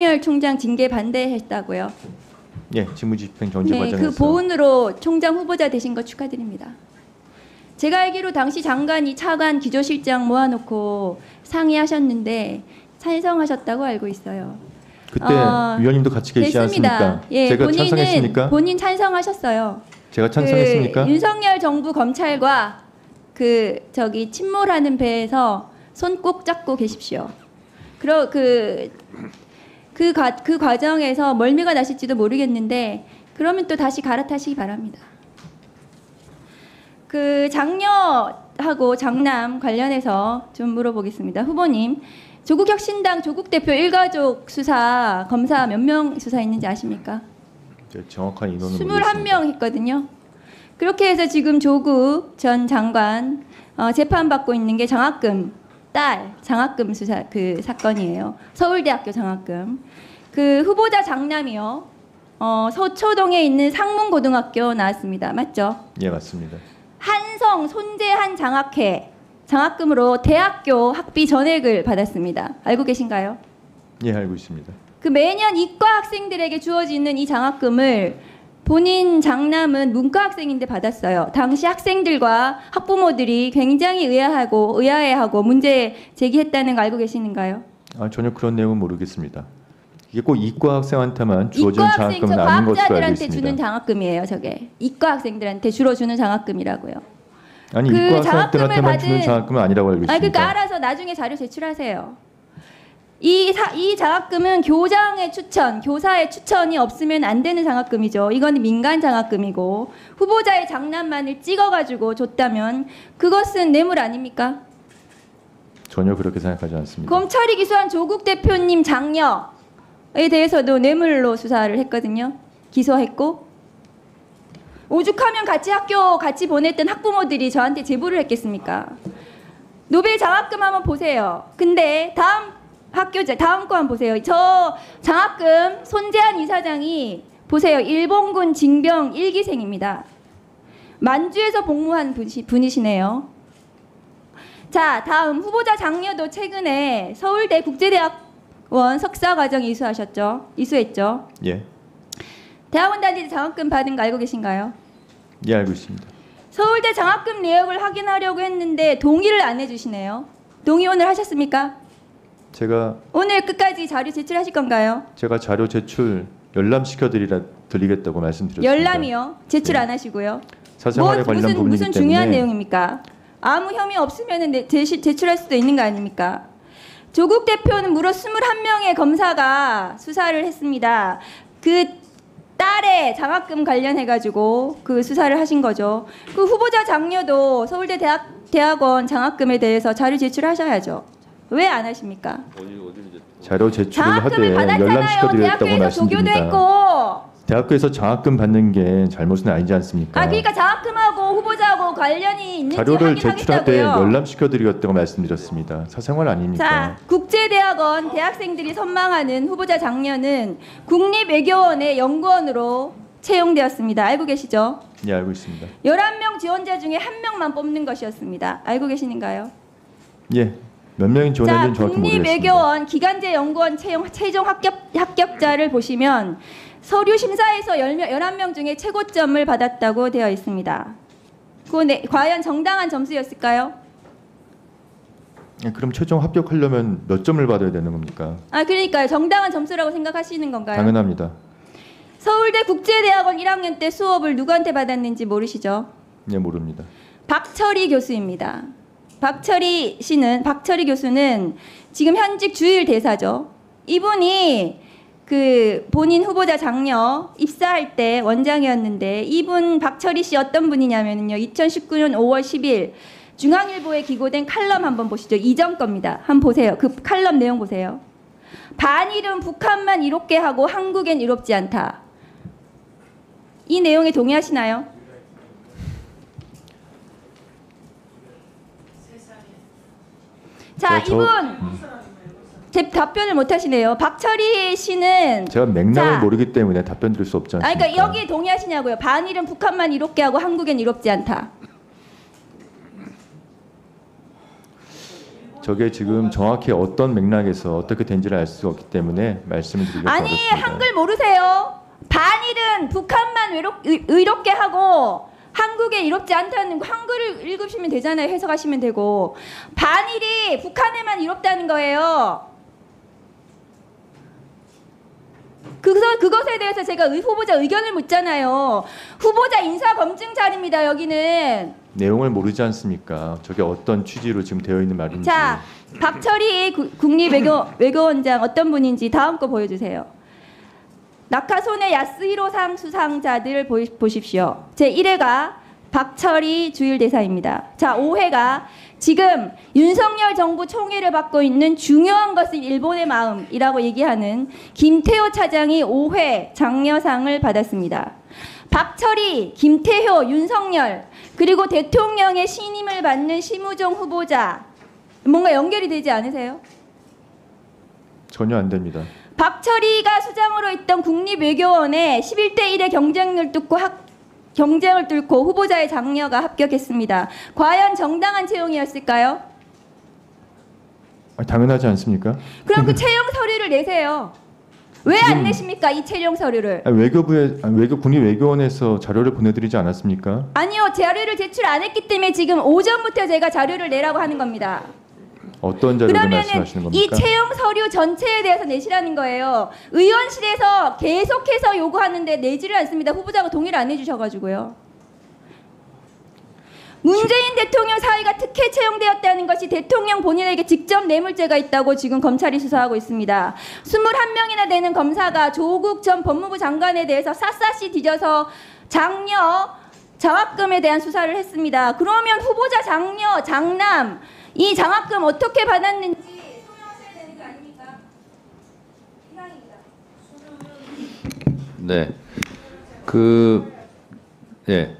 윤석열 총장 징계 반대했다고요. 예, 직무집행 정지 과정에서. 네, 그 보훈으로 총장 후보자 되신 거 축하드립니다. 제가 알기로 당시 장관이 차관 기조실장 모아놓고 상의하셨는데 찬성하셨다고 알고 있어요. 그때 위원님도 같이 계시지 않습니까? 예, 제가 찬성했습니까? 본인 찬성하셨어요. 제가 찬성했습니까? 그 윤석열 정부 검찰과 그 저기 침몰하는 배에서 손 꼭 잡고 계십시오. 그러 그 과정에서 멀미가 나실지도 모르겠는데 그러면 또 다시 갈아타시기 바랍니다. 그 장녀하고 장남 관련해서 좀 물어보겠습니다. 후보님, 조국혁신당 조국 대표 1가족 수사 검사 몇 명 수사했는지 아십니까? 정확한 인원은 21명 했거든요. 그렇게 해서 지금 조국 전 장관 재판받고 있는 게 장학금 딸 장학금 수사 그 사건이에요. 서울대학교 장학금. 그 후보자 장남이요. 서초동에 있는 상문고등학교 나왔습니다. 맞죠? 예, 맞습니다. 한성 손재한 장학회 장학금으로 대학교 학비 전액을 받았습니다. 알고 계신가요? 예, 알고 있습니다. 그 매년 이과 학생들에게 주어지는 이 장학금을 본인 장남은 문과 학생인데 받았어요. 당시 학생들과 학부모들이 굉장히 의아해하고 문제 제기했다는 거 알고 계시는가요? 아, 전혀 그런 내용은 모르겠습니다. 이게 꼭 이과 학생한테만 주어진 장학금은 아닌 것으로 알고 있습니다. 이과 학생, 과학자들한테 주는 장학금이에요, 저게. 이과 학생들한테 주로 주는 장학금이라고요. 아니, 그 이과 학생들한테만 주는 장학금은 아니라고 알고 있습니다. 아니, 그러니까 알아서 나중에 자료 제출하세요. 이 장학금은 교장의 추천, 교사의 추천이 없으면 안 되는 장학금이죠. 이건 민간 장학금이고 후보자의 장남만을 찍어가지고 줬다면 그것은 뇌물 아닙니까? 전혀 그렇게 생각하지 않습니다. 검찰이 기소한 조국 대표님 장녀에 대해서도 뇌물로 수사를 했거든요. 기소했고 오죽하면 같이 학교 같이 보냈던 학부모들이 저한테 제보를 했겠습니까? 노벨 장학금 한번 보세요. 근데 다음 거 한번 보세요. 저 장학금 손재한 이사장이 보세요. 일본군 징병 1기생입니다. 만주에서 복무한 분이시네요. 자, 다음 후보자 장녀도 최근에 서울대 국제대학원 석사과정 이수했죠. 예. 대학원 다닐 때 장학금 받은 거 알고 계신가요? 예, 알고 있습니다. 서울대 장학금 내역을 확인하려고 했는데 동의를 안 해주시네요. 동의 오늘 하셨습니까? 제가 오늘 끝까지 자료 제출하실 건가요? 제가 자료 제출 열람시켜드리겠다고 말씀드렸습니다. 열람이요? 제출 안 하시고요? 사생활에 관련 부분이기 때문에 무슨 중요한 내용입니까? 아무 혐의 없으면 제출할 수도 있는 거 아닙니까? 조국 대표는 무려 21명의 검사가 수사를 했습니다. 그 딸의 장학금 관련해가지고 그 수사를 하신 거죠. 그 후보자 장녀도 서울대 대학원 장학금에 대해서 자료 제출하셔야죠. 왜 안 하십니까? 자료 제출을 하되 열람시켜드렸다고 말씀드립니다. 대학교에서 장학금 받는 게 잘못은 아니지 않습니까? 아, 그러니까 장학금하고 후보자하고 관련이 있는지 자료를 제출하되 열람시켜드렸다고 말씀드렸습니다. 사생활 아닙니까? 자, 국제대학원 대학생들이 선망하는 후보자 장녀는 국립외교원의 연구원으로 채용되었습니다. 알고 계시죠? 네, 알고 있습니다. 11명 지원자 중에 1명만 뽑는 것이었습니다. 알고 계시는가요? 예. 몇 명이 지원했는지 정확히 모르겠습니다. 국립외교원 기간제 연구원 최종 합격자를 보시면 서류 심사에서 11명 중에 최고점을 받았다고 되어 있습니다. 과연 정당한 점수였을까요? 그럼 최종 합격하려면 몇 점을 받아야 되는 겁니까? 아, 그러니까요. 정당한 점수라고 생각하시는 건가요? 당연합니다. 서울대 국제대학원 1학년 때 수업을 누구한테 받았는지 모르시죠? 네, 모릅니다. 박철희 교수입니다. 박철희 교수는 지금 현직 주일 대사죠. 이분이 그 본인 후보자 장녀 입사할 때 원장이었는데 이분 박철희 씨 어떤 분이냐면요. 2019년 5월 10일 중앙일보에 기고된 칼럼 한번 보시죠. 이전 겁니다. 한번 보세요. 그 칼럼 내용 보세요. 반일은 북한만 이롭게 하고 한국엔 이롭지 않다. 이 내용에 동의하시나요? 자, 이분 답변을 못 하시네요. 박철희 씨는 제가 맥락을 모르기 때문에 답변 드릴 수 없지 않습니까? 그러니까 여기에 동의하시냐고요. 반일은 북한만 이롭게 하고 한국엔 이롭지 않다. 저게 지금 정확히 어떤 맥락에서 어떻게 된지를 알 수 없기 때문에 말씀을 드리려고 아니 하겠습니다. 한글 모르세요? 반일은 북한만 의롭게 하고 한국에 이롭지 않다는 한글을 읽으시면 되잖아요. 해석하시면 되고. 반일이 북한에만 이롭다는 거예요. 그것에 대해서 제가 후보자 의견을 묻잖아요. 후보자 인사검증 자리입니다. 여기는. 내용을 모르지 않습니까? 저게 어떤 취지로 지금 되어 있는 말인지. 자, 박철희 국립외교원장 어떤 분인지 다음 거 보여주세요. 낙하손의 야스히로상 수상자들 보십시오. 제1회가 박철희 주일대사입니다. 자, 5회가 지금 윤석열 정부 총애를 받고 있는 중요한 것은 일본의 마음이라고 얘기하는 김태효 차장이 5회 장려상을 받았습니다. 박철희, 김태효, 윤석열 그리고 대통령의 신임을 받는 심우정 후보자 뭔가 연결이 되지 않으세요? 전혀 안 됩니다. 박철희가 수장으로 있던 국립외교원에 11대 1의 경쟁을 뚫고 후보자의 장려가 합격했습니다. 과연 정당한 채용이었을까요? 당연하지 않습니까? 그럼 그 채용 서류를 내세요. 왜 안 내십니까? 이 채용 서류를. 국립외교원에서 자료를 보내드리지 않았습니까? 아니요. 자료를 제출 안 했기 때문에 지금 오전부터 제가 자료를 내라고 하는 겁니다. 어떤 자료를 말씀하시는 겁니까? 이 채용 서류 전체에 대해서 내시라는 거예요. 의원실에서 계속해서 요구하는데 내지를 않습니다. 후보자가 동의를 안 해주셔가지고요. 문재인 대통령 사위가 특혜 채용되었다는 것이 대통령 본인에게 직접 뇌물죄가 있다고 지금 검찰이 수사하고 있습니다. 21명이나 되는 검사가 조국 전 법무부 장관에 대해서 샅샅이 뒤져서 장려, 장학금에 대한 수사를 했습니다. 그러면 후보자 장려, 장남 이 장학금 어떻게 받았는지 소명하셔야 되는 거 아닙니까? 이상입니다. 네.